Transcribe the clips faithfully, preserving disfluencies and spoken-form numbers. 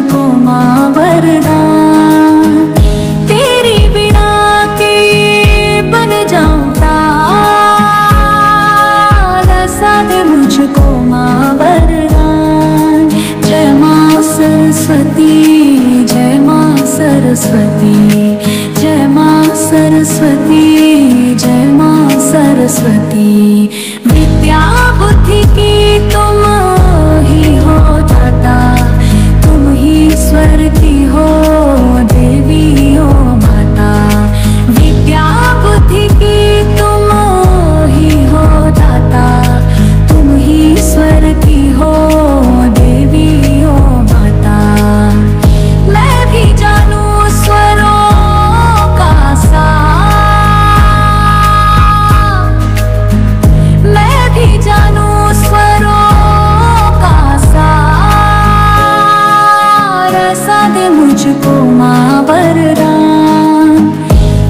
मुझको माँ वरदान, तेरी बिना के बन जाऊं ताल, दे मुझको माँ वरदान। जय माँ सरस्वती, जय माँ सरस्वती, जय माँ सरस्वती, जय माँ सरस्वती। विद्या बुद्धि की तुम ही हो दाता, तुम ही स्वरती हो देवी हो माता। विद्या बुद्धि की तुम ही हो दाता, तुम ही स्वरती हो देवी हो माता। मैं भी जानूं स्वरों का सार, मैं भी जानूं मुझको माँ वरदान,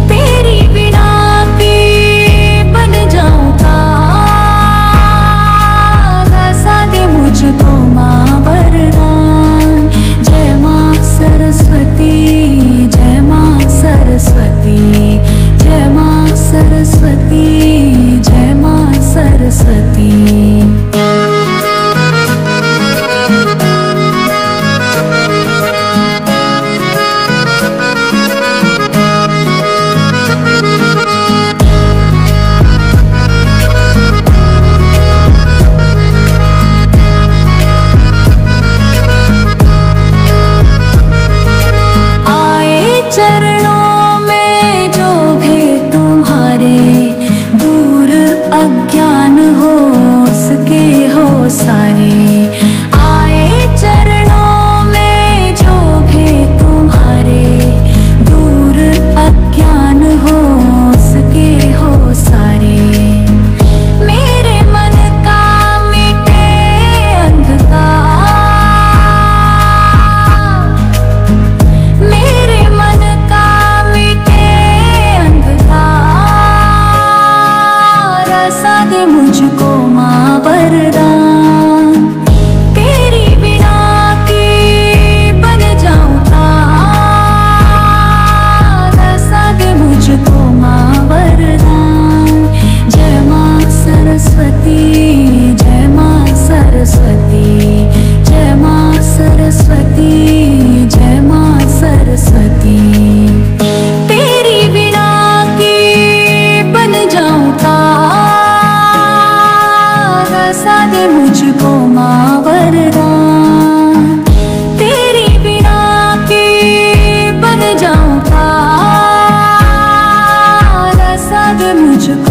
तेरी बिना के बन जाऊं ताल, दे मुझको माँ वरदान। जय माँ सरस्वती, जय माँ सरस्वती, जय माँ सरस्वती, जय माँ सरस्वती। मुझको